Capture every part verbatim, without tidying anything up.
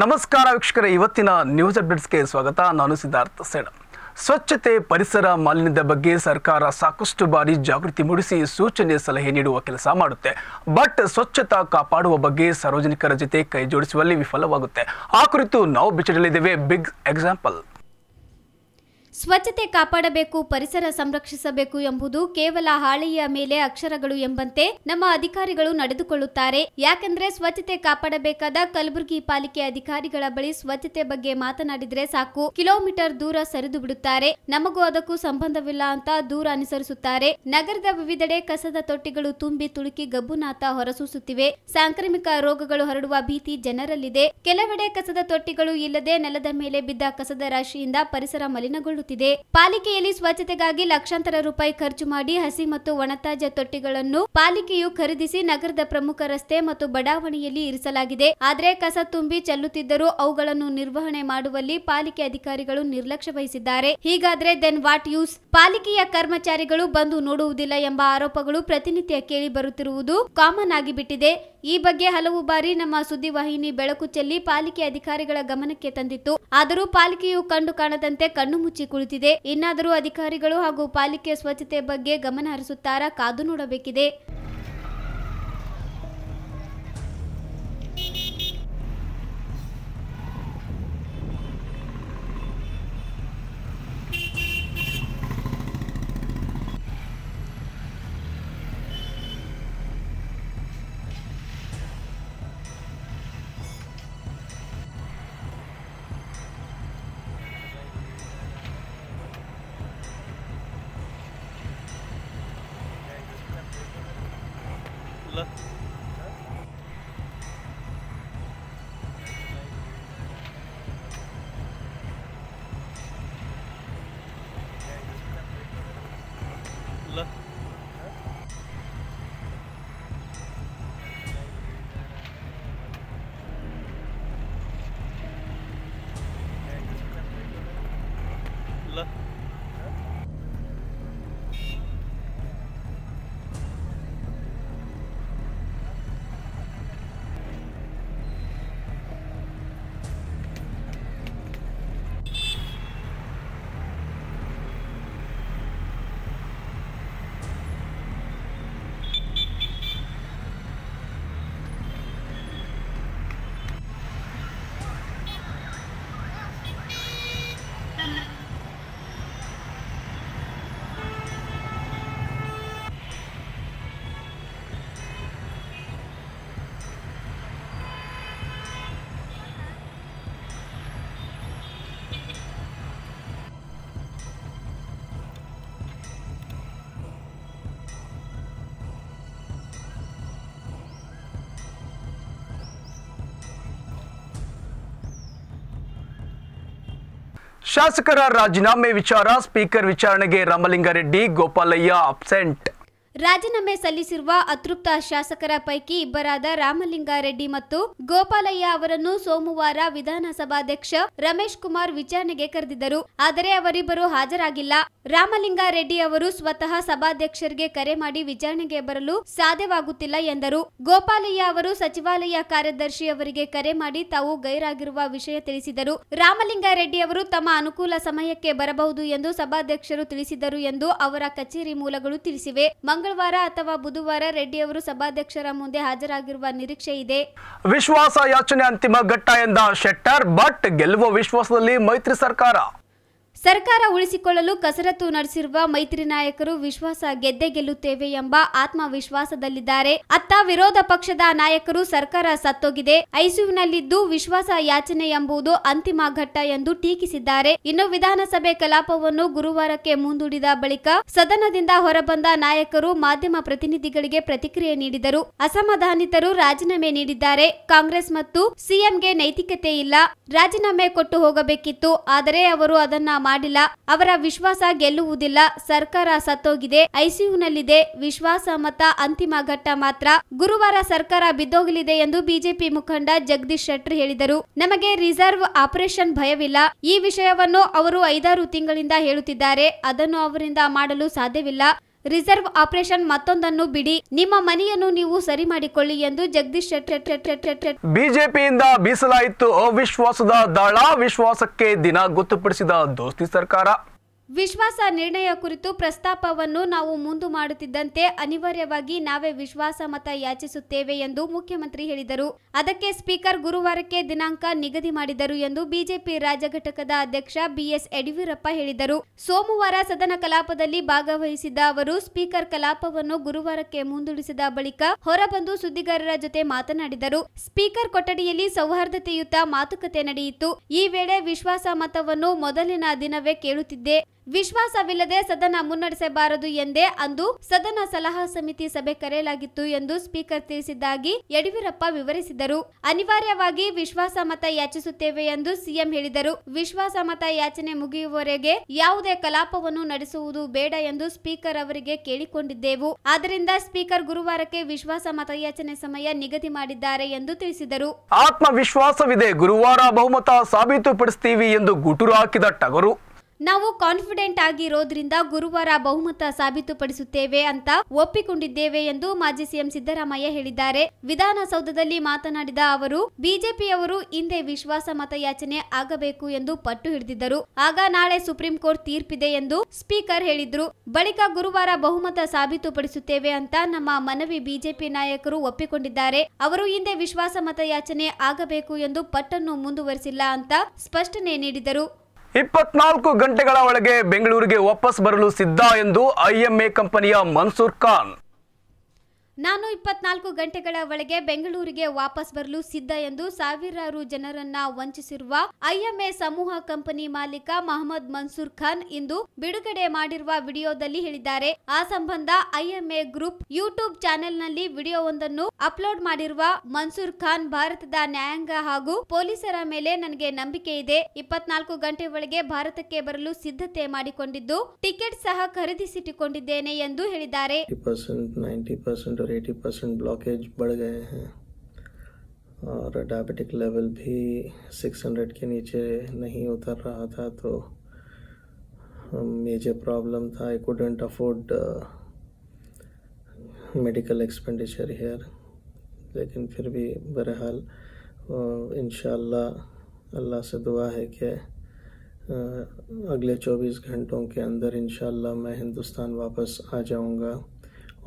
ನಮಸ್ಕಾರ ವೀಕ್ಷಕರೇ, ಇವತ್ತಿನ ನ್ಯೂಸ್ ಅಪ್ಡೇಟ್ಸ್ಗೆ ಸ್ವಾಗತ. ನಾನು ಸಿದ್ಧಾರ್ಥ ಸೇಡ. ಸ್ವಚ್ಛತೆ, ಪರಿಸರ ಮಾಲಿನ್ಯದ ಬಗ್ಗೆ ಸರ್ಕಾರ ಸಾಕಷ್ಟು ಬಾರಿ ಜಾಗೃತಿ ಮೂಡಿಸಿ ಸೂಚನೆ ಸಲಹೆ ನೀಡುವ ಕೆಲಸ ಮಾಡುತ್ತೆ. ಬಟ್ ಸ್ವಚ್ಛತಾ ಕಾಪಾಡುವ ಬಗ್ಗೆ ಸಾರ್ವಜನಿಕರ ಜೊತೆ ಕೈ ಜೋಡಿಸುವಲ್ಲಿ ವಿಫಲವಾಗುತ್ತೆ. ಆ ಕುರಿತು ನಾವು ಬಿಚ್ಚಿಡಲಿದ್ದೇವೆ ಬಿಗ್ ಎಕ್ಸಾಂಪಲ್. ಸ್ವಚ್ಛತೆ ಕಾಪಾಡಬೇಕು, ಪರಿಸರ ಸಂರಕ್ಷಿಸಬೇಕು ಎಂಬುದು ಕೇವಲ ಹಾಳೆಯ ಮೇಲೆ ಅಕ್ಷರಗಳು ಎಂಬಂತೆ ನಮ್ಮ ಅಧಿಕಾರಿಗಳು ನಡೆದುಕೊಳ್ಳುತ್ತಾರೆ. ಯಾಕೆಂದ್ರೆ ಸ್ವಚ್ಛತೆ ಕಾಪಾಡಬೇಕಾದ ಕಲಬುರಗಿ ಪಾಲಿಕೆ ಅಧಿಕಾರಿಗಳ ಬಳಿ ಸ್ವಚ್ಛತೆ ಬಗ್ಗೆ ಮಾತನಾಡಿದ್ರೆ ಸಾಕು, ಕಿಲೋಮೀಟರ್ ದೂರ ಸರಿದು ಬಿಡುತ್ತಾರೆ. ನಮಗೂ ಅದಕ್ಕೂ ಸಂಬಂಧವಿಲ್ಲ ಅಂತ ದೂರ ಅನುಸರಿಸುತ್ತಾರೆ. ನಗರದ ವಿವಿಧೆಡೆ ಕಸದ ತೊಟ್ಟಿಗಳು ತುಂಬಿ ತುಳುಕಿ ಗಬ್ಬುನಾಥ ಹೊರಸೂಸುತ್ತಿವೆ. ಸಾಂಕ್ರಾಮಿಕ ರೋಗಗಳು ಹರಡುವ ಭೀತಿ ಜನರಲ್ಲಿದೆ. ಕೆಲವೆಡೆ ಕಸದ ತೊಟ್ಟಿಗಳು ಇಲ್ಲದೆ ನೆಲದ ಮೇಲೆ ಬಿದ್ದ ಕಸದ ರಾಶಿಯಿಂದ ಪರಿಸರ ಮಲಿನಗೊಳ್ಳುತ್ತದೆ. ಪಾಲಿಕೆಯಲ್ಲಿ ಸ್ವಚ್ಛತೆಗಾಗಿ ಲಕ್ಷಾಂತರ ರೂಪಾಯಿ ಖರ್ಚು ಮಾಡಿ ಹಸಿ ಮತ್ತು ಒಣತಾಜ ತೊಟ್ಟಿಗಳನ್ನು ಪಾಲಿಕೆಯು ಖರೀದಿಸಿ ನಗರದ ಪ್ರಮುಖ ರಸ್ತೆ ಮತ್ತು ಬಡಾವಣೆಯಲ್ಲಿ ಇರಿಸಲಾಗಿದೆ. ಆದರೆ ಕಸ ತುಂಬಿ ಚೆಲ್ಲುತ್ತಿದ್ದರೂ ಅವುಗಳನ್ನು ನಿರ್ವಹಣೆ ಮಾಡುವಲ್ಲಿ ಪಾಲಿಕೆ ಅಧಿಕಾರಿಗಳು ನಿರ್ಲಕ್ಷ್ಯ ವಹಿಸಿದ್ದಾರೆ. ಹೀಗಾದ್ರೆ ದೆನ್ ವಾಟ್ ಯೂಸ್? ಪಾಲಿಕೆಯ ಕರ್ಮಚಾರಿಗಳು ಬಂದು ನೋಡುವುದಿಲ್ಲ ಎಂಬ ಆರೋಪಗಳು ಪ್ರತಿನಿತ್ಯ ಕೇಳಿ ಬರುತ್ತಿರುವುದು ಕಾಮನ್ ಆಗಿಬಿಟ್ಟಿದೆ. ಈ ಬಗ್ಗೆ ಹಲವು ಬಾರಿ ನಮ್ಮ ಸುದ್ದಿವಾಹಿನಿ ಬೆಳಕು ಚೆಲ್ಲಿ ಪಾಲಿಕೆ ಅಧಿಕಾರಿಗಳ ಗಮನಕ್ಕೆ ತಂದಿತ್ತು. ಆದರೂ ಪಾಲಿಕೆಯು ಕಂಡು ಕಾಣದಂತೆ ಕಣ್ಣು ಮುಚ್ಚಿ ಕುಳಿತಿದೆ. ಇನ್ನಾದರೂ ಅಧಿಕಾರಿಗಳು ಹಾಗೂ ಪಾಲಿಕೆ ಸ್ವಚ್ಛತೆ ಬಗ್ಗೆ ಗಮನ ಹರಿಸುತ್ತಾರಾ? ಕಾದು ನೋಡಬೇಕಿದೆ. ಶಾಸಕರ ರಾಜೀನಾಮೆ ವಿಚಾರ ಸ್ಪೀಕರ್ ವಿಚಾರಣೆಗೆ ರಾಮಲಿಂಗಾ ರೆಡ್ಡಿ, ಗೋಪಾಲಯ್ಯ ಅಬ್ಸೆಂಟ್. ರಾಜೀನಾಮೆ ಸಲ್ಲಿಸಿರುವ ಅತೃಪ್ತ ಶಾಸಕರ ಪೈಕಿ ಇಬ್ಬರಾದ ರಾಮಲಿಂಗಾ ರೆಡ್ಡಿ ಮತ್ತು ಗೋಪಾಲಯ್ಯ ಅವರನ್ನು ಸೋಮವಾರ ವಿಧಾನಸಭಾಧ್ಯಕ್ಷ ರಮೇಶ್ ಕುಮಾರ್ ವಿಚಾರಣೆಗೆ ಕರೆದಿದ್ದರು. ಆದರೆ ಅವರಿಬ್ಬರು ಹಾಜರಾಗಿಲ್ಲ. ರಾಮಲಿಂಗಾ ರೆಡ್ಡಿ ಅವರು ಸ್ವತಃ ಸಭಾಧ್ಯಕ್ಷರಿಗೆ ಕರೆ ಮಾಡಿ ವಿಚಾರಣೆಗೆ ಬರಲು ಸಾಧ್ಯವಾಗುತ್ತಿಲ್ಲ ಎಂದರು. ಗೋಪಾಲಯ್ಯ ಅವರು ಸಚಿವಾಲಯ ಕಾರ್ಯದರ್ಶಿ ಅವರಿಗೆ ಕರೆ ಮಾಡಿ ತಾವು ಗೈರಾಗಿರುವ ವಿಷಯ ತಿಳಿಸಿದರು. ರಾಮಲಿಂಗಾ ರೆಡ್ಡಿ ಅವರು ತಮ್ಮ ಅನುಕೂಲ ಸಮಯಕ್ಕೆ ಬರಬಹುದು ಎಂದು ಸಭಾಧ್ಯಕ್ಷರು ತಿಳಿಸಿದರು ಎಂದು ಅವರ ಕಚೇರಿ ಮೂಲಗಳು ತಿಳಿಸಿವೆ. ಮಂಗಳವಾರ ಅಥವಾ ಬುಧವಾರ ರೆಡ್ಡಿ ಅವರು ಸಭಾಧ್ಯಕ್ಷರ ಮುಂದೆ ಹಾಜರಾಗಿರುವ ನಿರೀಕ್ಷೆ ಇದೆ. ವಿಶ್ವಾಸ ಯಾಚನೆ ಅಂತಿಮ ಘಟ್ಟ ಎಂದ ಶೆಟ್ಟರ್, ಬಟ್ ಗೆಲ್ಲುವ ವಿಶ್ವಾಸದಲ್ಲಿ ಮೈತ್ರಿ ಸರ್ಕಾರ. ಸರ್ಕಾರ ಉಳಿಸಿಕೊಳ್ಳಲು ಕಸರತ್ತು ನಡೆಸಿರುವ ಮೈತ್ರಿ ನಾಯಕರು ವಿಶ್ವಾಸ ಗೆದ್ದೆ ಗೆಲ್ಲುತ್ತೇವೆ ಎಂಬ ಆತ್ಮವಿಶ್ವಾಸದಲ್ಲಿದ್ದಾರೆ. ಅತ್ತ ವಿರೋಧ ಪಕ್ಷದ ನಾಯಕರು ಸರ್ಕಾರ ಸತ್ತೋಗಿದೆ, ಐಸಿಯುನಲ್ಲಿದ್ದು ವಿಶ್ವಾಸ ಯಾಚನೆ ಎಂಬುದು ಅಂತಿಮ ಘಟ್ಟ ಎಂದು ಟೀಕಿಸಿದ್ದಾರೆ. ಇನ್ನು ವಿಧಾನಸಭೆ ಕಲಾಪವನ್ನು ಗುರುವಾರಕ್ಕೆ ಮುಂದೂಡಿದ ಬಳಿಕ ಸದನದಿಂದ ಹೊರಬಂದ ನಾಯಕರು ಮಾಧ್ಯಮ ಪ್ರತಿನಿಧಿಗಳಿಗೆ ಪ್ರತಿಕ್ರಿಯೆ ನೀಡಿದರು. ಅಸಮಾಧಾನಿತರು ರಾಜೀನಾಮೆ ನೀಡಿದ್ದಾರೆ. ಕಾಂಗ್ರೆಸ್ ಮತ್ತು ಸಿಎಂಗೆ ನೈತಿಕತೆ ಇಲ್ಲ, ರಾಜೀನಾಮೆ ಕೊಟ್ಟು ಹೋಗಬೇಕಿತ್ತು, ಆದರೆ ಅವರು ಅದನ್ನ ಮಾಡಿಲ್ಲ. ಅವರ ವಿಶ್ವಾಸ ಗೆಲ್ಲುವುದಿಲ್ಲ, ಸರ್ಕಾರ ಸತ್ತೋಗಿದೆ, ಐಸಿಯುನಲ್ಲಿದೆ, ವಿಶ್ವಾಸ ಮತ ಅಂತಿಮ ಘಟ್ಟ ಮಾತ್ರ, ಗುರುವಾರ ಸರ್ಕಾರ ಬಿದ್ದೋಗಲಿದೆ ಎಂದು ಬಿಜೆಪಿ ಮುಖಂಡ ಜಗದೀಶ್ ಶೆಟ್ಟರ್ ಹೇಳಿದರು. ನಮಗೆ ರಿಸರ್ವ್ ಆಪರೇಷನ್ ಭಯವಿಲ್ಲ. ಈ ವಿಷಯವನ್ನು ಅವರು ಐದಾರು ತಿಂಗಳಿಂದ ಹೇಳುತ್ತಿದ್ದಾರೆ, ಅದನ್ನು ಅವರಿಂದ ಮಾಡಲು ಸಾಧ್ಯವಿಲ್ಲ. ರಿಸರ್ವ್ ಆಪರೇಷನ್ ಮತ್ತೊಂದನ್ನು ಬಿಡಿ, ನಿಮ್ಮ ಮನೆಯನ್ನು ನೀವು ಸರಿ ಮಾಡಿಕೊಳ್ಳಿ ಎಂದು ಜಗದೀಶ್ ಶೆಟ್ಟರ್. ಬಿಜೆಪಿಯಿಂದ ಬೀಸಲಾಯಿತು ಅವಿಶ್ವಾಸದ ದಾಳ, ವಿಶ್ವಾಸಕ್ಕೆ ದಿನ ಗೊತ್ತುಪಡಿಸಿದ ದೋಸ್ತಿ ಸರ್ಕಾರ. ವಿಶ್ವಾಸ ನಿರ್ಣಯ ಕುರಿತು ಪ್ರಸ್ತಾಪವನ್ನು ನಾವು ಮುಂದೆ ಮಾಡುತ್ತಿದ್ದಂತೆ ಅನಿವಾರ್ಯವಾಗಿ ನಾವೇ ವಿಶ್ವಾಸ ಮತ ಯಾಚಿಸುತ್ತೇವೆ ಎಂದು ಮುಖ್ಯಮಂತ್ರಿ ಹೇಳಿದರು. ಅದಕ್ಕೆ ಸ್ಪೀಕರ್ ಗುರುವಾರಕ್ಕೆ ದಿನಾಂಕ ನಿಗದಿ ಮಾಡಿದರು ಎಂದು ಬಿಜೆಪಿ ರಾಜ್ಯ ಘಟಕದ ಅಧ್ಯಕ್ಷ ಬಿಎಸ್ ಯಡಿಯೂರಪ್ಪ ಹೇಳಿದರು. ಸೋಮವಾರ ಸದನ ಕಲಾಪದಲ್ಲಿ ಭಾಗವಹಿಸಿದ್ದ ಅವರು ಸ್ಪೀಕರ್ ಕಲಾಪವನ್ನು ಗುರುವಾರಕ್ಕೆ ಮುಂದೂಡಿಸಿದ ಬಳಿಕ ಹೊರಬಂದು ಸುದ್ದಿಗಾರರ ಜೊತೆ ಮಾತನಾಡಿದರು. ಸ್ಪೀಕರ್ ಕೊಠಡಿಯಲ್ಲಿ ಸೌಹಾರ್ದತೆಯುತ ಮಾತುಕತೆ ನಡೆಯಿತು. ಈ ವೇಳೆ ವಿಶ್ವಾಸ ಮತವನ್ನು ಮೊದಲಿನ ದಿನವೇ ಕೇಳುತ್ತಿದ್ದೆ, ವಿಶ್ವಾಸವಿಲ್ಲದೆ ಸದನ ಮುನ್ನಡೆಸಬಾರದು ಎಂದೇ ಅಂದು ಸದನ ಸಲಹಾ ಸಮಿತಿ ಸಭೆ ಕರೆಯಲಾಗಿತ್ತು ಎಂದು ಸ್ಪೀಕರ್ ತಿಳಿಸಿದ್ದಾಗಿ ಯಡಿಯೂರಪ್ಪ ವಿವರಿಸಿದರು. ಅನಿವಾರ್ಯವಾಗಿ ವಿಶ್ವಾಸ ಮತ ಯಾಚಿಸುತ್ತೇವೆ ಎಂದು ಸಿಎಂ ಹೇಳಿದರು. ವಿಶ್ವಾಸ ಮತ ಯಾಚನೆ ಮುಗಿಯುವವರೆಗೆ ಯಾವುದೇ ಕಲಾಪವನ್ನು ನಡೆಸುವುದು ಬೇಡ ಎಂದು ಸ್ಪೀಕರ್ ಅವರಿಗೆ ಕೇಳಿಕೊಂಡಿದ್ದೆವು. ಆದ್ದರಿಂದ ಸ್ಪೀಕರ್ ಗುರುವಾರಕ್ಕೆ ವಿಶ್ವಾಸ ಮತಯಾಚನೆ ಸಮಯ ನಿಗದಿ ಮಾಡಿದ್ದಾರೆ ಎಂದು ತಿಳಿಸಿದರು. ಆತ್ಮವಿಶ್ವಾಸವಿದೆ, ಗುರುವಾರ ಬಹುಮತ ಸಾಬೀತುಪಡಿಸುತ್ತೀವಿ ಎಂದು ಗುಟುರು ಹಾಕಿದ ಟಗರು. ನಾವು ಕಾನ್ಫಿಡೆಂಟ್ ಆಗಿರೋದ್ರಿಂದ ಗುರುವಾರ ಬಹುಮತ ಸಾಬೀತುಪಡಿಸುತ್ತೇವೆ ಅಂತ ಒಪ್ಪಿಕೊಂಡಿದ್ದೇವೆ ಎಂದು ಮಾಜಿ ಸಿಎಂ ಸಿದ್ದರಾಮಯ್ಯ ಹೇಳಿದ್ದಾರೆ. ವಿಧಾನಸೌಧದಲ್ಲಿ ಮಾತನಾಡಿದ ಅವರು, ಬಿಜೆಪಿಯವರು ಹಿಂದೆ ವಿಶ್ವಾಸ ಮತಯಾಚನೆ ಆಗಬೇಕು ಎಂದು ಪಟ್ಟು ಹಿಡಿದಿದ್ದರು. ಆಗ ನಾಳೆ ಸುಪ್ರೀಂ ಕೋರ್ಟ್ ತೀರ್ಪಿದೆ ಎಂದು ಸ್ಪೀಕರ್ ಹೇಳಿದ್ರು. ಬಳಿಕ ಗುರುವಾರ ಬಹುಮತ ಸಾಬೀತುಪಡಿಸುತ್ತೇವೆ ಅಂತ ನಮ್ಮ ಮನವಿ ಬಿಜೆಪಿ ನಾಯಕರು ಒಪ್ಪಿಕೊಂಡಿದ್ದಾರೆ. ಅವರು ಹಿಂದೆ ವಿಶ್ವಾಸ ಮತಯಾಚನೆ ಆಗಬೇಕು ಎಂದು ಪಟ್ಟನ್ನು ಮುಂದುವರಿಸಿಲ್ಲ ಅಂತ ಸ್ಪಷ್ಟನೆ ನೀಡಿದರು. ಇಪ್ಪತ್ನಾಲ್ಕು ಗಂಟೆಗಳ ಒಳಗೆ ಬೆಂಗಳೂರಿಗೆ ವಾಪಸ್ ಬರಲು ಸಿದ್ಧ ಎಂದು ಐಎಂಎ ಕಂಪನಿಯ ಮನ್ಸೂರ್ ಖಾನ್. ನಾನು ಇಪ್ಪತ್ನಾಲ್ಕು ಗಂಟೆಗಳ ಒಳಗೆ ಬೆಂಗಳೂರಿಗೆ ವಾಪಸ್ ಬರಲು ಸಿದ್ಧ ಎಂದು ಸಾವಿರಾರು ಜನರನ್ನ ವಂಚಿಸಿರುವ ಐಎಂಎ ಸಮೂಹ ಕಂಪನಿ ಮಾಲೀಕ ಮಹಮ್ಮದ್ ಮನ್ಸೂರ್ ಖಾನ್ ಇಂದು ಬಿಡುಗಡೆ ಮಾಡಿರುವ ವಿಡಿಯೋದಲ್ಲಿ ಹೇಳಿದ್ದಾರೆ. ಆ ಸಂಬಂಧ ಐಎಂಎ ಗ್ರೂಪ್ ಯೂಟ್ಯೂಬ್ ಚಾನೆಲ್ನಲ್ಲಿ ವಿಡಿಯೋವೊಂದನ್ನು ಅಪ್ಲೋಡ್ ಮಾಡಿರುವ ಮನ್ಸೂರ್ ಖಾನ್, ಭಾರತದ ನ್ಯಾಯಾಂಗ ಹಾಗೂ ಪೊಲೀಸರ ಮೇಲೆ ನನಗೆ ನಂಬಿಕೆ ಇದೆ. ಇಪ್ಪತ್ನಾಲ್ಕು ಗಂಟೆ ಒಳಗೆ ಭಾರತಕ್ಕೆ ಬರಲು ಸಿದ್ಧತೆ ಮಾಡಿಕೊಂಡಿದ್ದು, ಟಿಕೆಟ್ ಸಹ ಖರೀದಿಸಿಟ್ಟುಕೊಂಡಿದ್ದೇನೆ ಎಂದು ಹೇಳಿದ್ದಾರೆ. अस्सी परसेंट ब्लॉकेज बढ़ गए हैं और डायबिटिक लेवल भी छह सौ के नीचे नहीं उतर रहा था, तो मेजर प्रॉब्लम था. I couldn't afford medical expenditure here, लेकिन फिर भी बहरहाल इंशाल्लाह अल्लाह से दुआ है कि अगले चौबीस घंटों के अंदर इंशाल्लाह मैं हिंदुस्तान वापस आ जाऊंगा.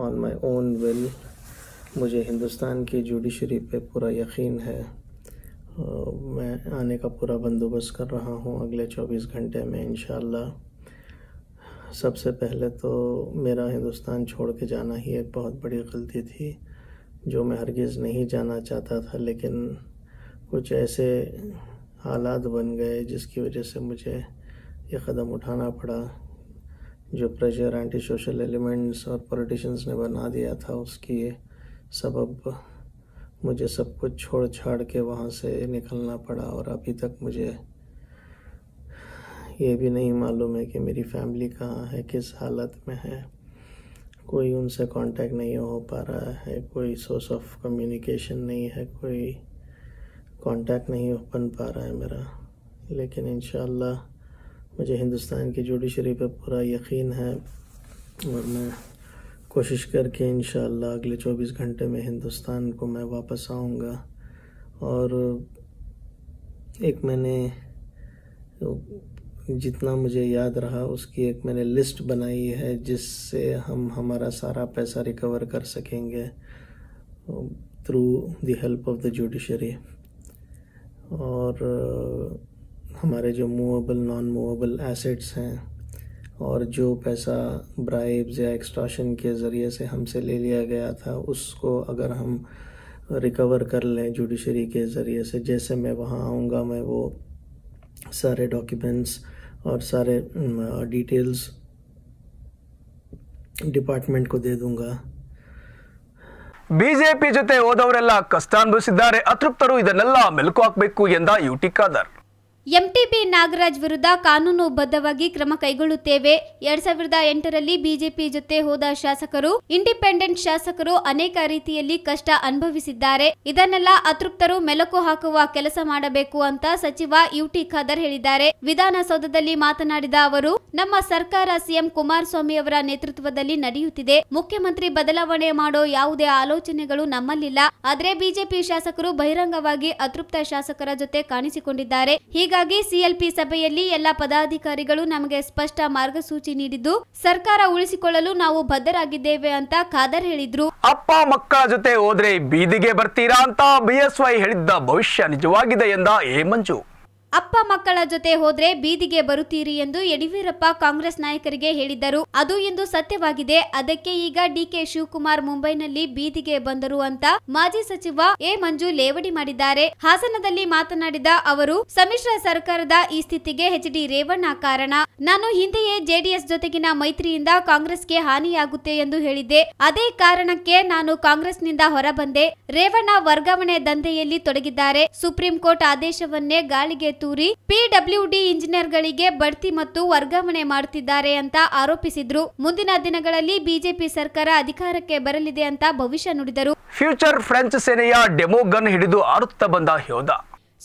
On my own will, मुझे हिंदुस्तान की जुडिशरी पे पूरा यकीन है. मैं आने का पूरा बंदोबस्त कर रहा हूँ अगले चौबीस घंटे में इंशाल्लाह. सबसे पहले तो मेरा हिंदुस्तान छोड़ के जाना ही एक बहुत बड़ी गलती थी, जो मैं हरगिज़ नहीं जाना चाहता था, लेकिन कुछ ऐसे हालात बन गए जिसकी वजह से मुझे ये कदम उठाना पड़ा. जो प्रेशर एंटी सोशल एलिमेंट्स और पॉलिटिशियंस ने बना दिया था, उसकी सबब मुझे सब कुछ छोड़ छाड़ के वहाँ से निकलना पड़ा. और अभी तक मुझे ये भी नहीं मालूम है कि मेरी फैमिली कहाँ है, किस हालत में है. कोई उनसे कांटेक्ट नहीं हो पा रहा है, कोई सोर्स ऑफ कम्युनिकेशन नहीं है, कोई कांटेक्ट नहीं हो बन पा रहा है मेरा. लेकिन इंशाल्लाह मुझे हिंदुस्तान की जुडिशरी पर पूरा यकीन है और मैं कोशिश करके इंशाल्लाह अगले चौबीस घंटे में हिंदुस्तान को मैं वापस आऊँगा. और एक मैंने जितना मुझे याद रहा उसकी एक मैंने लिस्ट बनाई है जिससे हम हमारा सारा पैसा रिकवर कर सकेंगे through the help of the judiciary. और हमारे जो मूवेबल नॉन मूवेबल एसेट्स हैं और जो पैसा ब्राइब्स या एक्सट्रॉशन के ज़रिए से हमसे ले लिया गया था, उसको अगर हम रिकवर कर लें जुडिशरी के ज़रिए से, जैसे मैं वहाँ आऊँगा मैं वो सारे डॉक्यूमेंट्स और सारे डिटेल्स डिपार्टमेंट को दे दूँगा. बीजेपी ಜೊತೆ ಹೋದವರೆಲ್ಲ ಕಷ್ಟ ಅನುಭವಿಸಿದ್ದಾರೆ, ಅತೃಪ್ತರು ಇದನ್ನೆಲ್ಲ ಮೆಲುಕು ಹಾಕಬೇಕು ಎಂದ ಯುಟಿ ಖಾದರ್. ಎಂಟಿಬಿ ನಾಗರಾಜ್ ವಿರುದ್ಧ ಕಾನೂನುಬದ್ಧವಾಗಿ ಕ್ರಮ ಕೈಗೊಳ್ಳುತ್ತೇವೆ. ಎರಡ್ ಸಾವಿರದ ಎಂಟರಲ್ಲಿ ಬಿಜೆಪಿ ಜೊತೆ ಹೋದ ಶಾಸಕರು, ಇಂಡಿಪೆಂಡೆಂಟ್ ಶಾಸಕರು ಅನೇಕ ರೀತಿಯಲ್ಲಿ ಕಷ್ಟ ಅನುಭವಿಸಿದ್ದಾರೆ. ಇದನ್ನೆಲ್ಲ ಅತೃಪ್ತರು ಮೆಲುಕು ಹಾಕುವ ಕೆಲಸ ಮಾಡಬೇಕು ಅಂತ ಸಚಿವ ಯುಟಿ ಖಾದರ್ ಹೇಳಿದ್ದಾರೆ. ವಿಧಾನಸೌಧದಲ್ಲಿ ಮಾತನಾಡಿದ ಅವರು, ನಮ್ಮ ಸರ್ಕಾರ ಸಿಎಂ ಕುಮಾರಸ್ವಾಮಿ ಅವರ ನೇತೃತ್ವದಲ್ಲಿ ನಡೆಯುತ್ತಿದೆ. ಮುಖ್ಯಮಂತ್ರಿ ಬದಲಾವಣೆ ಮಾಡೋ ಯಾವುದೇ ಆಲೋಚನೆಗಳು ನಮ್ಮಲ್ಲಿಲ್ಲ. ಆದರೆ ಬಿಜೆಪಿ ಶಾಸಕರು ಬಹಿರಂಗವಾಗಿ ಅತೃಪ್ತ ಶಾಸಕರ ಜೊತೆ ಕಾಣಿಸಿಕೊಂಡಿದ್ದಾರೆ. ಹೀಗಾಗಿ ಹೀಗಾಗಿ ಸಿಎಲ್ಪಿ ಸಭೆಯಲ್ಲಿ ಎಲ್ಲ ಪದಾಧಿಕಾರಿಗಳು ನಮಗೆ ಸ್ಪಷ್ಟ ಮಾರ್ಗಸೂಚಿ ನೀಡಿದ್ದು, ಸರ್ಕಾರ ಉಳಿಸಿಕೊಳ್ಳಲು ನಾವು ಬದ್ಧರಾಗಿದ್ದೇವೆ ಅಂತ ಖಾದರ್ ಹೇಳಿದ್ರು. ಅಪ್ಪ ಮಕ್ಕಳ ಜೊತೆ ಹೋದ್ರೆ ಬೀದಿಗೆ ಬರ್ತೀರಾ ಅಂತ ಬಿಎಸ್ವೈ ಹೇಳಿದ್ದ ಭವಿಷ್ಯ ನಿಜವಾಗಿದೆ ಎಂದ ಎ ಮಂಜು. ಅಪ್ಪ ಮಕ್ಕಳ ಜೊತೆ ಹೋದ್ರೆ ಬೀದಿಗೆ ಬರುತ್ತೀರಿ ಎಂದು ಯಡಿಯೂರಪ್ಪ ಕಾಂಗ್ರೆಸ್ ನಾಯಕರಿಗೆ ಹೇಳಿದ್ದರು. ಅದು ಇಂದು ಸತ್ಯವಾಗಿದೆ. ಅದಕ್ಕೆ ಈಗ ಡಿಕೆ ಶಿವಕುಮಾರ್ ಮುಂಬೈನಲ್ಲಿ ಬೀದಿಗೆ ಬಂದರು ಅಂತ ಮಾಜಿ ಸಚಿವ ಎ ಮಂಜು ಲೇವಡಿ ಮಾಡಿದ್ದಾರೆ. ಹಾಸನದಲ್ಲಿ ಮಾತನಾಡಿದ ಅವರು, ಸಮ್ಮಿಶ್ರ ಸರ್ಕಾರದ ಈ ಸ್ಥಿತಿಗೆ ಎಚ್ ಡಿ ರೇವಣ್ಣ ಕಾರಣ. ನಾನು ಹಿಂದೆಯೇ ಜೆಡಿಎಸ್ ಜೊತೆಗಿನ ಮೈತ್ರಿಯಿಂದ ಕಾಂಗ್ರೆಸ್ಗೆ ಹಾನಿಯಾಗುತ್ತೆ ಎಂದು ಹೇಳಿದ್ದೆ. ಅದೇ ಕಾರಣಕ್ಕೆ ನಾನು ಕಾಂಗ್ರೆಸ್ನಿಂದ ಹೊರಬಂದೆ. ರೇವಣ್ಣ ವರ್ಗಾವಣೆ ದಂಧೆಯಲ್ಲಿ ತೊಡಗಿದ್ದಾರೆ. ಸುಪ್ರೀಂ ಕೋರ್ಟ್ ಆದೇಶವನ್ನೇ ಗಾಳಿಗೆ ಪಿಡಬ್ಲ್ಯೂಡಿ ಇಂಜಿನಿಯರ್ಗಳಿಗೆ ಬಡ್ತಿ ಮತ್ತು ವರ್ಗಾವಣೆ ಮಾಡುತ್ತಿದ್ದಾರೆ ಅಂತ ಆರೋಪಿಸಿದ್ರು. ಮುಂದಿನ ದಿನಗಳಲ್ಲಿ ಬಿಜೆಪಿ ಸರ್ಕಾರ ಅಧಿಕಾರಕ್ಕೆ ಬರಲಿದೆ ಅಂತ ಭವಿಷ್ಯ ನುಡಿದರು. ಫ್ಯೂಚರ್ ಫ್ರೆಂಚ್ ಸೇನೆಯ ಡೆಮೋ ಗನ್ ಹಿಡಿದು ಆರುತ್ತಾ ಬಂದ ಯೋಧ.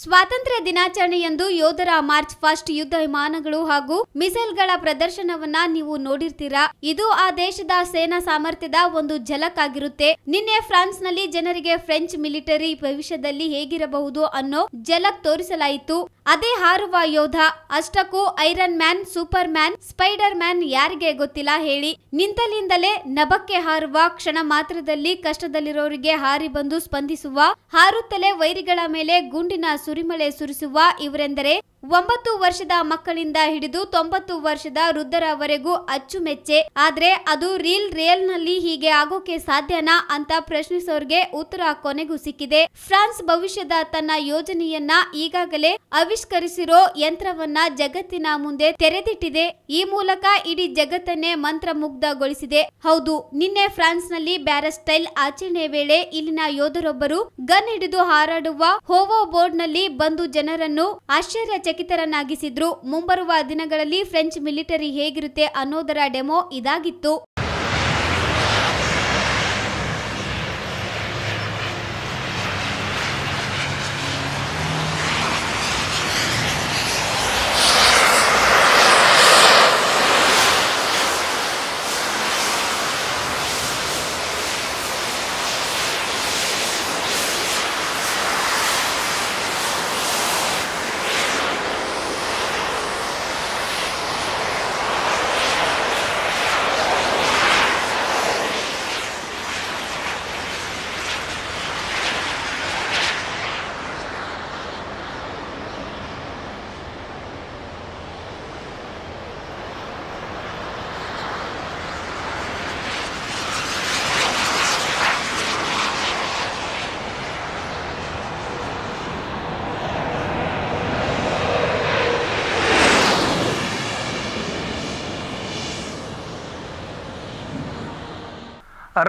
ಸ್ವಾತಂತ್ರ್ಯ ದಿನಾಚರಣೆಯಂದು ಯೋಧರ ಮಾರ್ಚ್ ಫಾಸ್ಟ್ ಯುದ್ಧ ವಿಮಾನಗಳು ಹಾಗೂ ಮಿಸೈಲ್ಗಳ ಪ್ರದರ್ಶನವನ್ನ ನೀವು ನೋಡಿರ್ತೀರಾ. ಇದು ಆ ದೇಶದ ಸೇನಾ ಸಾಮರ್ಥ್ಯದ ಒಂದು ಝಲಕ್ ಆಗಿರುತ್ತೆ. ನಿನ್ನೆ ಫ್ರಾನ್ಸ್ ನಲ್ಲಿ ಜನರಿಗೆ ಫ್ರೆಂಚ್ ಮಿಲಿಟರಿ ಭವಿಷ್ಯದಲ್ಲಿ ಹೇಗಿರಬಹುದು ಅನ್ನೋ ಝಲಕ್ ತೋರಿಸಲಾಯಿತು. ಅದೇ ಹಾರುವ ಯೋಧ, ಅಷ್ಟಕ್ಕೂ Iron Man, Superman, Spiderman ಯಾರಿಗೆ ಗೊತ್ತಿಲ್ಲ ಹೇಳಿ. ನಿಂತಲಿಂದಲೇ ನಭಕ್ಕೆ ಹಾರುವ, ಕ್ಷಣ ಮಾತ್ರದಲ್ಲಿ ಕಷ್ಟದಲ್ಲಿರೋರಿಗೆ ಹಾರಿ ಬಂದು ಸ್ಪಂದಿಸುವ, ಹಾರುತ್ತಲೇ ವೈರಿಗಳ ಮೇಲೆ ಗುಂಡಿನ ಸುರಿಮಳೆ ಸುರಿಸುವ ಇವರೆಂದರೆ ಒಂಬತ್ತು ವರ್ಷದ ಮಕ್ಕಳಿಂದ ಹಿಡಿದು ತೊಂಬತ್ತು ವರ್ಷದ ವೃದ್ಧರವರೆಗೂ ಅಚ್ಚುಮೆಚ್ಚೆ. ಆದ್ರೆ ಅದು ರೀಲ್ ರಿಯಲ್ ನಲ್ಲಿ ಹೀಗೆ ಆಗೋಕೆ ಸಾಧ್ಯನಾ ಅಂತ ಪ್ರಶ್ನಿಸೋರ್ಗೆ ಉತ್ತರ ಕೊನೆಗೂ ಸಿಕ್ಕಿದೆ. ಫ್ರಾನ್ಸ್ ಭವಿಷ್ಯದ ತನ್ನ ಯೋಜನೆಯನ್ನ ಈಗಾಗಲೇ ಆವಿಷ್ಕರಿಸಿರೋ ಯಂತ್ರವನ್ನ ಜಗತ್ತಿನ ಮುಂದೆ ತೆರೆದಿಟ್ಟಿದೆ. ಈ ಮೂಲಕ ಇಡೀ ಜಗತ್ತನ್ನೇ ಮಂತ್ರ ಮುಗ್ಧಗೊಳಿಸಿದೆ. ಹೌದು, ನಿನ್ನೆ ಫ್ರಾನ್ಸ್ ನಲ್ಲಿ ಬ್ಯಾರಸ್ಟೈಲ್ ಆಚರಣೆ ವೇಳೆ ಇಲ್ಲಿನ ಯೋಧರೊಬ್ಬರು ಗನ್ ಹಿಡಿದು ಹಾರಾಡುವ ಹೋವೋ ಬೋರ್ಡ್ ನಲ್ಲಿ ಬಂದು ಜನರನ್ನು ಆಶ್ಚರ್ಯ ಚಕಿತರನ್ನಾಗಿಸಿದ್ರು. ಮುಂಬರುವ ದಿನಗಳಲ್ಲಿ ಫ್ರೆಂಚ್ ಮಿಲಿಟರಿ ಹೇಗಿರುತ್ತೆ ಅನ್ನೋದರ ಡೆಮೋ ಇದಾಗಿತ್ತು.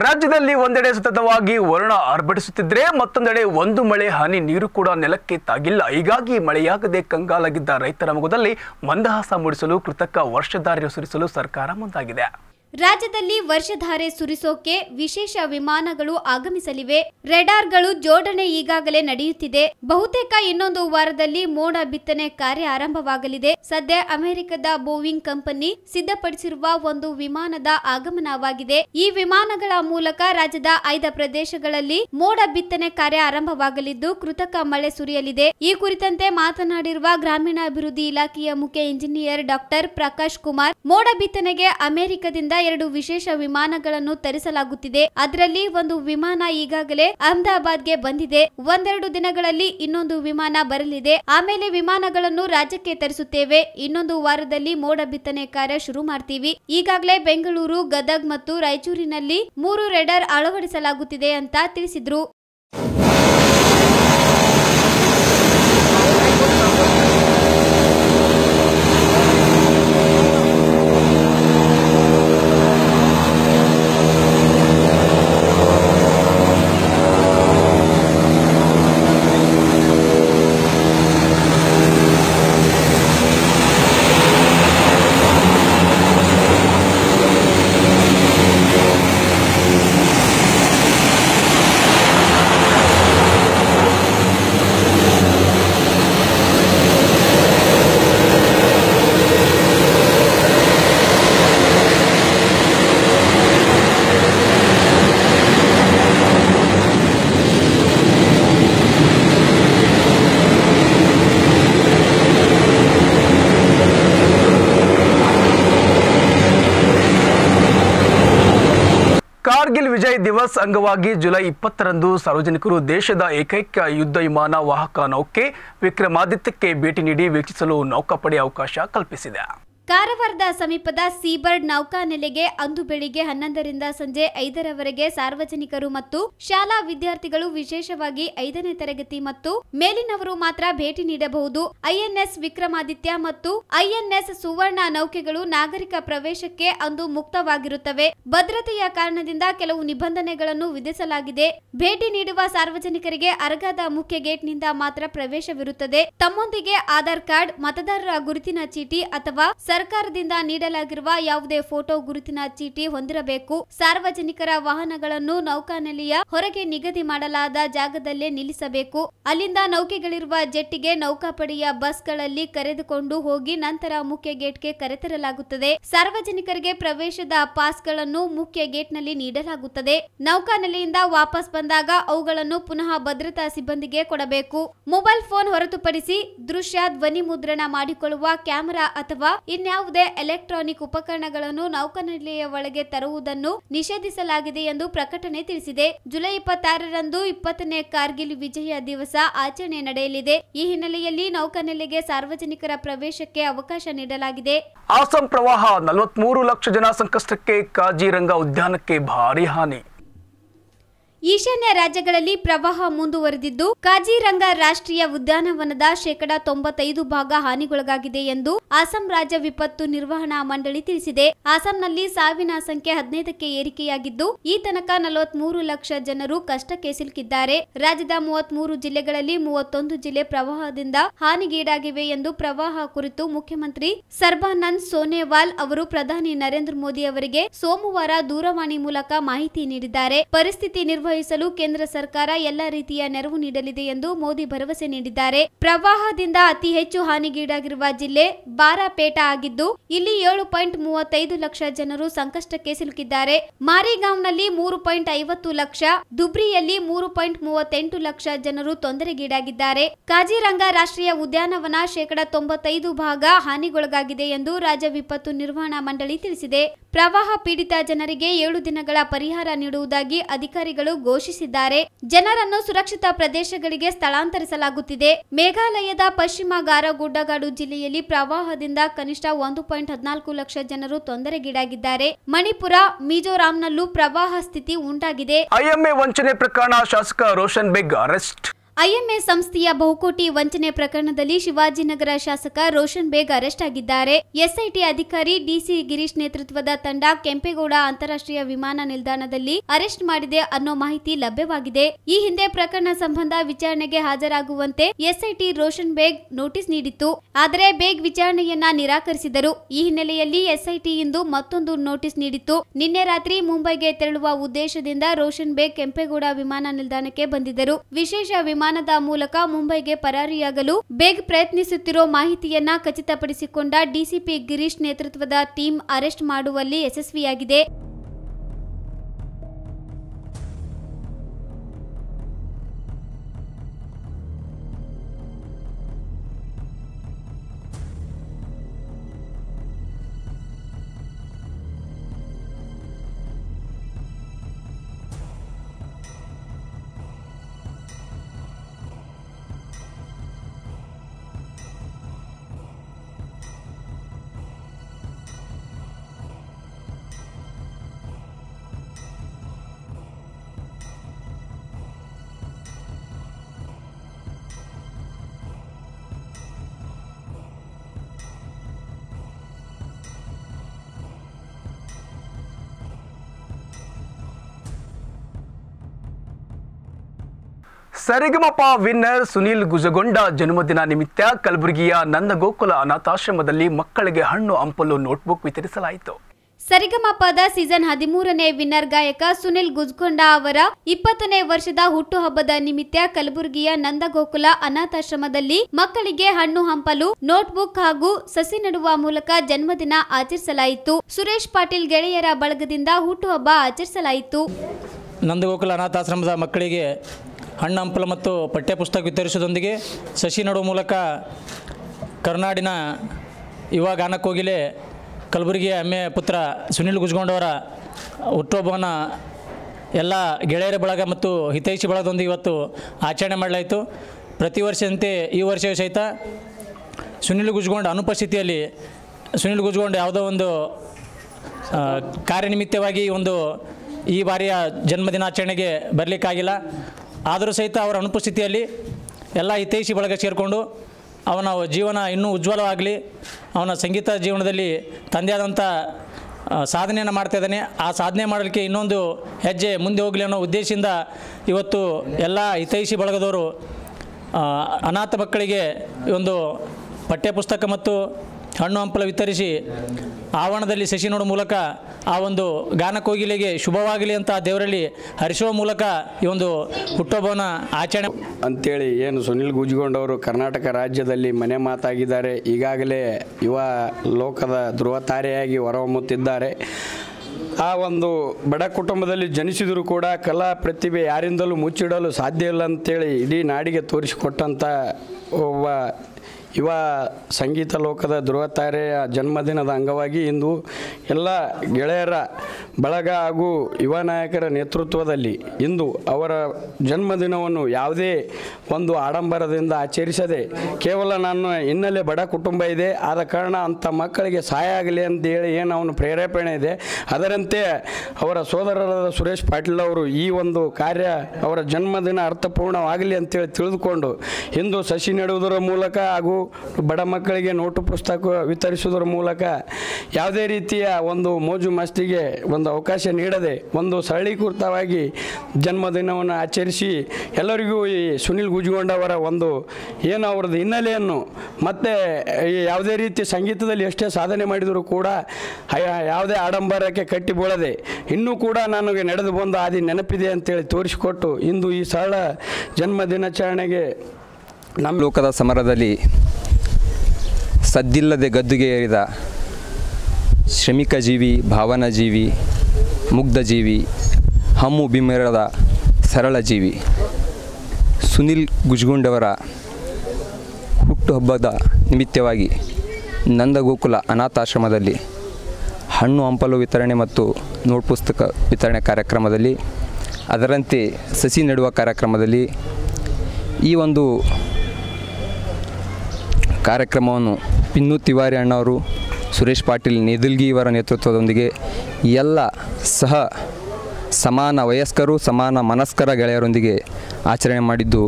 ರಾಜ್ಯದಲ್ಲಿ ಒಂದೆಡೆ ಸತತವಾಗಿ ವರುಣ ಆರ್ಭಟಿಸುತ್ತಿದ್ರೆ ಮತ್ತೊಂದೆಡೆ ಒಂದು ಮಳೆ ಹನಿ ನೀರು ಕೂಡ ನೆಲಕ್ಕೆ ತಾಗಿಲ್ಲ. ಹೀಗಾಗಿ ಮಳೆಯಾಗದೆ ಕಂಗಾಲಾಗಿದ್ದ ರೈತರ ಮೊಗದಲ್ಲಿ ಮಂದಹಾಸ ಮೂಡಿಸಲು ಕೃತಕ ವರ್ಷಧಾರೆ ಸುರಿಸಲು ಸರ್ಕಾರ ಮುಂದಾಗಿದೆ. ರಾಜ್ಯದಲ್ಲಿ ವರ್ಷಧಾರೆ ಸುರಿಸೋಕೆ ವಿಶೇಷ ವಿಮಾನಗಳು ಆಗಮಿಸಲಿವೆ. ರೆಡಾರ್ಗಳು ಜೋಡಣೆ ಈಗಾಗಲೇ ನಡೆಯುತ್ತಿದೆ. ಬಹುತೇಕ ಇನ್ನೊಂದು ವಾರದಲ್ಲಿ ಮೋಡ ಬಿತ್ತನೆ ಕಾರ್ಯ ಆರಂಭವಾಗಲಿದೆ. ಸದ್ಯ ಅಮೆರಿಕದ ಬೋಯಿಂಗ್ ಕಂಪನಿ ಸಿದ್ಧಪಡಿಸಿರುವ ಒಂದು ವಿಮಾನದ ಆಗಮನವಾಗಿದೆ. ಈ ವಿಮಾನಗಳ ಮೂಲಕ ರಾಜ್ಯದ ಐದು ಪ್ರದೇಶಗಳಲ್ಲಿ ಮೋಡ ಬಿತ್ತನೆ ಕಾರ್ಯ ಆರಂಭವಾಗಲಿದ್ದು ಕೃತಕ ಮಳೆ ಸುರಿಯಲಿದೆ. ಈ ಕುರಿತಂತೆ ಮಾತನಾಡಿರುವ ಗ್ರಾಮೀಣಾಭಿವೃದ್ಧಿ ಇಲಾಖೆಯ ಮುಖ್ಯ ಇಂಜಿನಿಯರ್ ಡಾಕ್ಟರ್ ಪ್ರಕಾಶ್ ಕುಮಾರ್, ಮೋಡ ಬಿತ್ತನೆಗೆ ಅಮೆರಿಕದಿಂದ ಎರಡು ವಿಶೇಷ ವಿಮಾನಗಳನ್ನು ತರಿಸಲಾಗುತ್ತಿದೆ. ಅದರಲ್ಲಿ ಒಂದು ವಿಮಾನ ಈಗಾಗಲೇ ಅಹಮದಾಬಾದ್ಗೆ ಬಂದಿದೆ. ಒಂದೆರಡು ದಿನಗಳಲ್ಲಿ ಇನ್ನೊಂದು ವಿಮಾನ ಬರಲಿದೆ. ಆಮೇಲೆ ವಿಮಾನಗಳನ್ನು ರಾಜ್ಯಕ್ಕೆ ತರಿಸುತ್ತೇವೆ. ಇನ್ನೊಂದು ವಾರದಲ್ಲಿ ಮೋಡ ಬಿತ್ತನೆ ಕಾರ್ಯ ಶುರು ಮಾಡ್ತೀವಿ. ಈಗಾಗಲೇ ಬೆಂಗಳೂರು, ಗದಗ್ ಮತ್ತು ರಾಯಚೂರಿನಲ್ಲಿ ಮೂರು ರೆಡಾರ್ ಅಳವಡಿಸಲಾಗುತ್ತಿದೆ ಅಂತ ತಿಳಿಸಿದ್ರು. ಕಾರ್ಗಿಲ್ ವಿಜಯ್ ದಿವಸ್ ಅಂಗವಾಗಿ ಜುಲೈ ಇಪ್ಪತ್ತರಂದು ಸಾರ್ವಜನಿಕರು ದೇಶದ ಏಕೈಕ ಯುದ್ಧ ವಿಮಾನ ವಾಹಕ ನೌಕೆ ವಿಕ್ರಮಾದಿತ್ಯಕ್ಕೆ ಭೇಟಿ ನೀಡಿ ವೀಕ್ಷಿಸಲು ನೌಕಾಪಡೆ ಅವಕಾಶ ಕಲ್ಪಿಸಿದೆ. ಕಾರವಾರದ ಸಮೀಪದ ಸೀಬರ್ಡ್ ನೌಕಾ ನೆಲೆಗೆ ಅಂದು ಬೆಳಿಗ್ಗೆ ಹನ್ನೊಂದರಿಂದ ಸಂಜೆ ಐದರವರೆಗೆ ಸಾರ್ವಜನಿಕರು ಮತ್ತು ಶಾಲಾ ವಿದ್ಯಾರ್ಥಿಗಳು ವಿಶೇಷವಾಗಿ ಐದನೇ ತರಗತಿ ಮತ್ತು ಮೇಲಿನವರು ಮಾತ್ರ ಭೇಟಿ ನೀಡಬಹುದು. ಐಎನ್ಎಸ್ ವಿಕ್ರಮಾದಿತ್ಯ ಮತ್ತು ಐಎನ್ಎಸ್ ಸುವರ್ಣ ನೌಕೆಗಳು ನಾಗರಿಕ ಪ್ರವೇಶಕ್ಕೆ ಅಂದು ಮುಕ್ತವಾಗಿರುತ್ತವೆ. ಭದ್ರತೆಯ ಕಾರಣದಿಂದ ಕೆಲವು ನಿಬಂಧನೆಗಳನ್ನು ವಿಧಿಸಲಾಗಿದೆ. ಭೇಟಿ ನೀಡುವ ಸಾರ್ವಜನಿಕರಿಗೆ ಅರಗಾದ ಮುಖ್ಯ ಗೇಟ್ನಿಂದ ಮಾತ್ರ ಪ್ರವೇಶವಿರುತ್ತದೆ. ತಮ್ಮೊಂದಿಗೆ ಆಧಾರ್ ಕಾರ್ಡ್, ಮತದಾರರ ಗುರುತಿನ ಚೀಟಿ ಅಥವಾ ಸರ್ಕಾರದಿಂದ ನೀಡಲಾಗಿರುವ ಯಾವುದೇ ಫೋಟೋ ಗುರುತಿನ ಚೀಟಿ ಹೊಂದಿರಬೇಕು. ಸಾರ್ವಜನಿಕರ ವಾಹನಗಳನ್ನು ನೌಕಾನೆಲೆಯ ಹೊರಗೆ ನಿಗದಿ ಮಾಡಲಾದ ಜಾಗದಲ್ಲೇ ನಿಲ್ಲಿಸಬೇಕು. ಅಲ್ಲಿಂದ ನೌಕೆಗಳಿರುವ ಜೆಟ್ಟಿಗೆ ನೌಕಾಪಡೆಯ ಬಸ್ಗಳಲ್ಲಿ ಕರೆದುಕೊಂಡು ಹೋಗಿ ನಂತರ ಮುಖ್ಯ ಗೇಟ್ಗೆ ಕರೆತರಲಾಗುತ್ತದೆ. ಸಾರ್ವಜನಿಕರಿಗೆ ಪ್ರವೇಶದ ಪಾಸ್ಗಳನ್ನು ಮುಖ್ಯ ಗೇಟ್ನಲ್ಲಿ ನೀಡಲಾಗುತ್ತದೆ. ನೌಕಾನೆಲೆಯಿಂದ ವಾಪಸ್ ಬಂದಾಗ ಅವುಗಳನ್ನು ಪುನಃ ಭದ್ರತಾ ಸಿಬ್ಬಂದಿಗೆ ಕೊಡಬೇಕು. ಮೊಬೈಲ್ ಫೋನ್ ಹೊರತುಪಡಿಸಿ ದೃಶ್ಯ, ಧ್ವನಿ ಮುದ್ರಣ ಮಾಡಿಕೊಳ್ಳುವ ಕ್ಯಾಮೆರಾ ಅಥವಾ ಇನ್ಯಾವುದೇ ಎಲೆಕ್ಟ್ರಾನಿಕ್ ಉಪಕರಣಗಳನ್ನು ನೌಕಾನೆಲೆಯ ಒಳಗೆ ತರುವುದನ್ನು ನಿಷೇಧಿಸಲಾಗಿದೆ ಎಂದು ಪ್ರಕಟಣೆ ತಿಳಿಸಿದೆ. ಜುಲೈ ಇಪ್ಪತ್ತಾರರಂದು ಇಪ್ಪತ್ತನೇ ಕಾರ್ಗಿಲ್ ವಿಜಯ ದಿವಸ ಆಚರಣೆ ನಡೆಯಲಿದೆ. ಈ ಹಿನ್ನೆಲೆಯಲ್ಲಿ ನೌಕಾನೆಲೆಗೆ ಸಾರ್ವಜನಿಕರ ಪ್ರವೇಶಕ್ಕೆ ಅವಕಾಶ ನೀಡಲಾಗಿದೆ. ಅಸ್ಸಾಂ ಪ್ರವಾಹ, ನಲವತ್ಮೂರು ಲಕ್ಷ ಜನ ಸಂಕಷ್ಟಕ್ಕೆ, ಕಾಜಿರಂಗ ಉದ್ಯಾನಕ್ಕೆ ಭಾರಿ ಹಾನಿ. ಈಶಾನ್ಯ ರಾಜ್ಯಗಳಲ್ಲಿ ಪ್ರವಾಹ ಮುಂದುವರೆದಿದ್ದು, ಕಾಜಿರಂಗ ರಾಷ್ಟ್ರೀಯ ಉದ್ಯಾನವನದ ಶೇಕಡಾ ತೊಂಬತ್ತೈದು ಭಾಗ ಹಾನಿಗೊಳಗಾಗಿದೆ ಎಂದು ಅಸ್ಸಾಂ ರಾಜ್ಯ ವಿಪತ್ತು ನಿರ್ವಹಣಾ ಮಂಡಳಿ ತಿಳಿಸಿದೆ. ಅಸ್ಸಾಂನಲ್ಲಿ ಸಾವಿನ ಸಂಖ್ಯೆ ಹದಿನೈದಕ್ಕೆ ಏರಿಕೆಯಾಗಿದ್ದು, ಈ ತನಕ ನಲವತ್ಮೂರು ಲಕ್ಷ ಜನರು ಕಷ್ಟಕ್ಕೆ ಸಿಲುಕಿದ್ದಾರೆ. ರಾಜ್ಯದ ಮೂವತ್ಮೂರು ಜಿಲ್ಲೆಗಳಲ್ಲಿ ಮೂವತ್ತೊಂದು ಜಿಲ್ಲೆ ಪ್ರವಾಹದಿಂದ ಹಾನಿಗೀಡಾಗಿವೆ ಎಂದು ಪ್ರವಾಹ ಕುರಿತು ಮುಖ್ಯಮಂತ್ರಿ ಸರ್ಬಾನಂದ್ ಸೋನೋವಾಲ್ ಅವರು ಪ್ರಧಾನಿ ನರೇಂದ್ರ ಮೋದಿ ಅವರಿಗೆ ಸೋಮವಾರ ದೂರವಾಣಿ ಮೂಲಕ ಮಾಹಿತಿ ನೀಡಿದ್ದಾರೆ. ಪರಿಸ್ಥಿತಿ ನಿರ್ವಹಣೆ ವಹಿಸಲು ಕೇಂದ್ರ ಸರ್ಕಾರ ಎಲ್ಲ ರೀತಿಯ ನೆರವು ನೀಡಲಿದೆ ಎಂದು ಮೋದಿ ಭರವಸೆ ನೀಡಿದ್ದಾರೆ. ಪ್ರವಾಹದಿಂದ ಅತಿ ಹೆಚ್ಚು ಹಾನಿಗೀಡಾಗಿರುವ ಜಿಲ್ಲೆ ಬಾರಾಪೇಟಾ ಆಗಿದ್ದು, ಇಲ್ಲಿ ಏಳು ಪಾಯಿಂಟ್ ಮೂವತ್ತೈದು ಲಕ್ಷ ಜನರು ಸಂಕಷ್ಟಕ್ಕೆ ಸಿಲುಕಿದ್ದಾರೆ. ಮಾರಿಗಾಂವ್ನಲ್ಲಿ ಮೂರು ಪಾಯಿಂಟ್ ಐವತ್ತು ಲಕ್ಷ, ದುಬ್ರಿಯಲ್ಲಿ ಮೂರು ಪಾಯಿಂಟ್ ಮೂವತ್ತೆಂಟು ಲಕ್ಷ ಜನರು ತೊಂದರೆಗೀಡಾಗಿದ್ದಾರೆ. ಕಾಜಿರಂಗ ರಾಷ್ಟ್ರೀಯ ಉದ್ಯಾನವನ ಶೇಕಡಾ ತೊಂಬತ್ತೈದು ಭಾಗ ಹಾನಿಗೊಳಗಾಗಿದೆ ಎಂದು ರಾಜ್ಯ ವಿಪತ್ತು ನಿರ್ವಹಣಾ ಮಂಡಳಿ ತಿಳಿಸಿದೆ. ಪ್ರವಾಹ ಪೀಡಿತ ಜನರಿಗೆ ಏಳು ದಿನಗಳ ಪರಿಹಾರ ನೀಡುವುದಾಗಿ ಅಧಿಕಾರಿಗಳು ಘೋಷಿಸಿದ್ದಾರೆ. ಜನರನ್ನು ಸುರಕ್ಷಿತ ಪ್ರದೇಶಗಳಿಗೆ ಸ್ಥಳಾಂತರಿಸಲಾಗುತ್ತಿದೆ. ಮೇಘಾಲಯದ ಪಶ್ಚಿಮ ಗಾರಾ ಗುಡ್ಡಗಾಡು ಜಿಲ್ಲೆಯಲ್ಲಿ ಪ್ರವಾಹದಿಂದ ಕನಿಷ್ಠ ಒಂದು ಪಾಯಿಂಟ್ ಹದಿನಾಲ್ಕು ಲಕ್ಷ ಜನರು ತೊಂದರೆಗೀಡಾಗಿದ್ದಾರೆ. ಮಣಿಪುರ, ಮಿಜೋರಾಂನಲ್ಲೂ ಪ್ರವಾಹ ಸ್ಥಿತಿ ಉಂಟಾಗಿದೆ. ಐಎಂಎ ವಂಚನೆ ಪ್ರಕರಣ, ಶಾಸಕ ರೋಷನ್ ಬೇಗ್ ಅರೆಸ್ಟ್. ಐಎಂಎ ಸಂಸ್ಥೆಯ ಬಹುಕೋಟಿ ವಂಚನೆ ಪ್ರಕರಣದಲ್ಲಿ ಶಿವಾಜಿನಗರ ಶಾಸಕ ರೋಷನ್ ಬೇಗ್ ಅರೆಸ್ಟ್ ಆಗಿದ್ದಾರೆ. ಎಸ್ಐಟಿ ಅಧಿಕಾರಿ ಡಿಸಿ ಗಿರೀಶ್ ನೇತೃತ್ವದ ತಂಡ ಕೆಂಪೇಗೌಡ ಅಂತಾರಾಷ್ಟ್ರೀಯ ವಿಮಾನ ನಿಲ್ದಾಣದಲ್ಲಿ ಅರೆಸ್ಟ್ ಮಾಡಿದೆ ಅನ್ನೋ ಮಾಹಿತಿ ಲಭ್ಯವಾಗಿದೆ. ಈ ಹಿಂದೆ ಪ್ರಕರಣ ಸಂಬಂಧ ವಿಚಾರಣೆಗೆ ಹಾಜರಾಗುವಂತೆ ಎಸ್ಐಟಿ ರೋಷನ್ ಬೇಗ್ ನೋಟಿಸ್ ನೀಡಿತ್ತು. ಆದರೆ ಬೇಗ್ ವಿಚಾರಣೆಯನ್ನ ನಿರಾಕರಿಸಿದರು. ಈ ಹಿನ್ನೆಲೆಯಲ್ಲಿ ಎಸ್ಐಟಿ ಇಂದು ಮತ್ತೊಂದು ನೋಟಿಸ್ ನೀಡಿತ್ತು. ನಿನ್ನೆ ರಾತ್ರಿ ಮುಂಬೈಗೆ ತೆರಳುವ ಉದ್ದೇಶದಿಂದ ರೋಷನ್ ಬೇಗ್ ಕೆಂಪೇಗೌಡ ವಿಮಾನ ನಿಲ್ದಾಣಕ್ಕೆ ಬಂದಿದ್ದರು. ವಿಶೇಷ ವಿಮಾನ ವಿಮಾನದ ಮೂಲಕ ಮುಂಬೈಗೆ ಪರಾರಿಯಾಗಲು ಬೇಗ್ ಪ್ರಯತ್ನಿಸುತ್ತಿರೋ ಮಾಹಿತಿಯನ್ನ ಖಚಿತಪಡಿಸಿಕೊಂಡ ಡಿಸಿಪಿ ಗಿರೀಶ್ ನೇತೃತ್ವದ ಟೀಮ್ ಅರೆಸ್ಟ್ ಮಾಡುವಲ್ಲಿ ಯಶಸ್ವಿಯಾಗಿದೆ. ಸರಿಗಮಪ ವಿನ್ನರ್ ಸುನೀಲ್ ಗುಜಗೊಂಡ ಜನ್ಮದಿನ ನಿಮಿತ್ತ ಕಲಬುರಗಿಯ ನಂದಗೋಕುಲ ಅನಾಥಾಶ್ರಮದಲ್ಲಿ ಮಕ್ಕಳಿಗೆ ಹಣ್ಣು, ಹಂಪಲು, ನೋಟ್ಬುಕ್ ವಿತರಿಸಲಾಯಿತು. ಸರಿಗಮಪದ ಸೀಸನ್ ಹದಿಮೂರನೇ ವಿನ್ನರ್ ಗಾಯಕ ಸುನಿಲ್ ಗುಜ್ಗೊಂಡ ಅವರ ಇಪ್ಪತ್ತನೇ ವರ್ಷದ ಹುಟ್ಟುಹಬ್ಬದ ನಿಮಿತ್ತ ಕಲಬುರಗಿಯ ನಂದಗೋಕುಲ ಅನಾಥಾಶ್ರಮದಲ್ಲಿ ಮಕ್ಕಳಿಗೆ ಹಣ್ಣು, ಹಂಪಲು, ನೋಟ್ಬುಕ್ ಹಾಗೂ ಸಸಿ ನೆಡುವ ಮೂಲಕ ಜನ್ಮದಿನ ಆಚರಿಸಲಾಯಿತು. ಸುರೇಶ್ ಪಾಟೀಲ್ ಗೆಳೆಯರ ಬಳಗದಿಂದ ಹುಟ್ಟುಹಬ್ಬ ಆಚರಿಸಲಾಯಿತು. ನಂದಗೋಕುಲ ಅನಾಥಾಶ್ರಮದ ಮಕ್ಕಳಿಗೆ ಹಣ್ಣು, ಹಂಪಲು ಮತ್ತು ಪಠ್ಯಪುಸ್ತಕ ವಿತರಿಸೋದೊಂದಿಗೆ ಸಸಿ ನೆಡುವ ಮೂಲಕ ಕರ್ನಾಡಿನ ಯುವ ಗಾನಕೋಗಿಲೆ ಕಲಬುರಗಿಯ ಹೆಮ್ಮೆಯ ಪುತ್ರ ಸುನೀಲ್ ಗುಜ್ಗೊಂಡವರ ಹುಟ್ಟುಹಬ್ಬವನ್ನು ಎಲ್ಲ ಗೆಳೆಯರ ಬಳಗ ಮತ್ತು ಹಿತೈಷಿ ಬಳಗದೊಂದಿಗೆ ಇವತ್ತು ಆಚರಣೆ ಮಾಡಲಾಯಿತು. ಪ್ರತಿ ವರ್ಷದಂತೆ ಈ ವರ್ಷವೂ ಸಹಿತ ಸುನಿಲ್ ಗುಜ್ಗೊಂಡ್ ಅನುಪಸ್ಥಿತಿಯಲ್ಲಿ ಸುನಿಲ್ ಗುಜ್ಗೊಂಡ್ ಯಾವುದೋ ಒಂದು ಕಾರ್ಯನಿಮಿತ್ತವಾಗಿ ಒಂದು ಈ ಬಾರಿಯ ಜನ್ಮದಿನಾಚರಣೆಗೆ ಬರಲಿಕ್ಕಾಗಿಲ್ಲ. ಆದರೂ ಸಹಿತ ಅವರ ಅನುಪಸ್ಥಿತಿಯಲ್ಲಿ ಎಲ್ಲ ಹಿತೈಷಿ ಬಳಗ ಸೇರಿಕೊಂಡು ಅವನ ಜೀವನ ಇನ್ನೂ ಉಜ್ವಲವಾಗಲಿ, ಅವನ ಸಂಗೀತ ಜೀವನದಲ್ಲಿ ತಂದೆಯಾದಂಥ ಸಾಧನೆಯನ್ನು ಮಾಡ್ತಾ ಇದ್ದಾನೆ, ಆ ಸಾಧನೆ ಮಾಡೋಕ್ಕೆ ಇನ್ನೊಂದು ಹೆಜ್ಜೆ ಮುಂದೆ ಹೋಗಲಿ ಅನ್ನೋ ಉದ್ದೇಶದಿಂದ ಇವತ್ತು ಎಲ್ಲ ಹಿತೈಷಿ ಬಳಗದವರು ಅನಾಥ ಮಕ್ಕಳಿಗೆ ಒಂದು ಪಠ್ಯಪುಸ್ತಕ ಮತ್ತು ಹಣ್ಣು ಹಂಪಲು ವಿತರಿಸಿ ಆವರಣದಲ್ಲಿ ಸಸಿ ನೋಡುವ ಮೂಲಕ ಆ ಒಂದು ಗಾನ ಕೋಗಿಲೆಗೆ ಶುಭವಾಗಲಿ ಅಂತ ದೇವರಲ್ಲಿ ಹರಿಸುವ ಮೂಲಕ ಈ ಒಂದು ಹುಟ್ಟುಹಬ್ಬವನ್ನು ಆಚರಣೆ ಅಂತೇಳಿ ಏನು ಸುನಿಲ್ ಗುಜ್ಗೊಂಡ್ ಅವರು ಕರ್ನಾಟಕ ರಾಜ್ಯದಲ್ಲಿ ಮನೆ ಮಾತಾಗಿದ್ದಾರೆ. ಈಗಾಗಲೇ ಯುವ ಲೋಕದ ಧ್ರುವತಾರೆಯಾಗಿ ಹೊರಹೊಮ್ಮುತ್ತಿದ್ದಾರೆ. ಆ ಒಂದು ಬಡ ಕುಟುಂಬದಲ್ಲಿ ಜನಿಸಿದರೂ ಕೂಡ ಕಲಾ ಪ್ರತಿಭೆ ಯಾರಿಂದಲೂ ಮುಚ್ಚಿಡಲು ಸಾಧ್ಯ ಇಲ್ಲ ಅಂತೇಳಿ ಇಡೀ ನಾಡಿಗೆ ತೋರಿಸಿಕೊಟ್ಟಂಥ ಒಬ್ಬ ಯುವ ಸಂಗೀತ ಲೋಕದ ಧ್ರುವತಾರೆಯ ಜನ್ಮದಿನದ ಅಂಗವಾಗಿ ಇಂದು ಎಲ್ಲ ಗೆಳೆಯರ ಬಳಗ ಹಾಗೂ ಯುವ ನಾಯಕರ ನೇತೃತ್ವದಲ್ಲಿ ಇಂದು ಅವರ ಜನ್ಮದಿನವನ್ನು ಯಾವುದೇ ಒಂದು ಆಡಂಬರದಿಂದ ಆಚರಿಸದೆ ಕೇವಲ ನಾನು ಹಿನ್ನೆಲೆ ಬಡ ಕುಟುಂಬ ಇದೆ, ಆದ ಕಾರಣ ಅಂಥ ಮಕ್ಕಳಿಗೆ ಸಹಾಯ ಆಗಲಿ ಅಂತೇಳಿ ಏನು ಅವನ ಪ್ರೇರೇಪಣೆ ಇದೆ ಅದರಂತೆ ಅವರ ಸೋದರರಾದ ಸುರೇಶ್ ಪಾಟೀಲ್ ಅವರು ಈ ಒಂದು ಕಾರ್ಯ ಅವರ ಜನ್ಮದಿನ ಅರ್ಥಪೂರ್ಣವಾಗಲಿ ಅಂತೇಳಿ ತಿಳಿದುಕೊಂಡು ಇಂದು ಸಸಿ ನೆಡುವುದರ ಮೂಲಕ ಹಾಗೂ ಬಡ ಮಕ್ಕಳಿಗೆ ನೋಟು ಪುಸ್ತಕ ವಿತರಿಸುವುದರ ಮೂಲಕ ಯಾವುದೇ ರೀತಿಯ ಒಂದು ಮೋಜು ಮಸ್ತಿಗೆ ಒಂದು ಅವಕಾಶ ನೀಡದೆ ಒಂದು ಸರಳೀಕೃತವಾಗಿ ಜನ್ಮದಿನವನ್ನು ಆಚರಿಸಿ ಎಲ್ಲರಿಗೂ ಈ ಸುನಿಲ್ ಗುಜ್ಗೊಂಡ್ ಅವರ ಒಂದು ಏನು ಅವ್ರದ್ದು ಹಿನ್ನೆಲೆಯನ್ನು ಮತ್ತು ಯಾವುದೇ ರೀತಿ ಸಂಗೀತದಲ್ಲಿ ಎಷ್ಟೇ ಸಾಧನೆ ಮಾಡಿದರೂ ಕೂಡ ಯಾವುದೇ ಆಡಂಬರಕ್ಕೆ ಕಟ್ಟಿಬೀಳದೆ ಇನ್ನೂ ಕೂಡ ನನಗೆ ನಡೆದು ಬಂದು ಆದಿ ನೆನಪಿದೆ ಅಂತೇಳಿ ತೋರಿಸಿಕೊಟ್ಟು ಇಂದು ಈ ಸರಳ ಜನ್ಮದಿನಾಚರಣೆಗೆ ನಮ್ಮ ಲೋಕದ ಸಮರದಲ್ಲಿ ಸದ್ದಿಲ್ಲದೆ ಗದ್ದುಗೆ ಏರಿದ ಶ್ರಮಿಕ ಜೀವಿ, ಭಾವನಾ ಜೀವಿ, ಮುಗ್ಧ ಜೀವಿ, ಹಮ್ಮು ಬಿಮ್ಮೆರದ ಸರಳ ಜೀವಿ ಸುನಿಲ್ ಗುಜ್ಗೊಂಡ್ ಅವರ ಹುಟ್ಟುಹಬ್ಬದ ನಿಮಿತ್ತವಾಗಿ ನಂದಗೋಕುಲ ಅನಾಥಾಶ್ರಮದಲ್ಲಿ ಹಣ್ಣು ಹಂಪಲು ವಿತರಣೆ ಮತ್ತು ನೋಟ್ ಪುಸ್ತಕ ವಿತರಣೆ ಕಾರ್ಯಕ್ರಮದಲ್ಲಿ ಅದರಂತೆ ಸಸಿ ನೆಡುವ ಕಾರ್ಯಕ್ರಮದಲ್ಲಿ ಈ ಒಂದು ಕಾರ್ಯಕ್ರಮವನ್ನು ಪಿನ್ನು ತಿವಾರಿ ಅಣ್ಣವರು, ಸುರೇಶ್ ಪಾಟೀಲ್ ನೆದಲ್ಗಿ ಇವರ ನೇತೃತ್ವದೊಂದಿಗೆ ಎಲ್ಲ ಸಹ ಸಮಾನ ವಯಸ್ಕರು, ಸಮಾನ ಮನಸ್ಕರ ಗೆಳೆಯರೊಂದಿಗೆ ಆಚರಣೆ ಮಾಡಿದ್ದು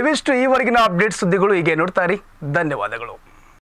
ಇವಿಷ್ಟು. ಈವರೆಗಿನ ಅಪ್ಡೇಟ್ ಸುದ್ದಿಗಳು ಹೀಗೆ ನೋಡ್ತಾ ಇರಿ. ಧನ್ಯವಾದಗಳು.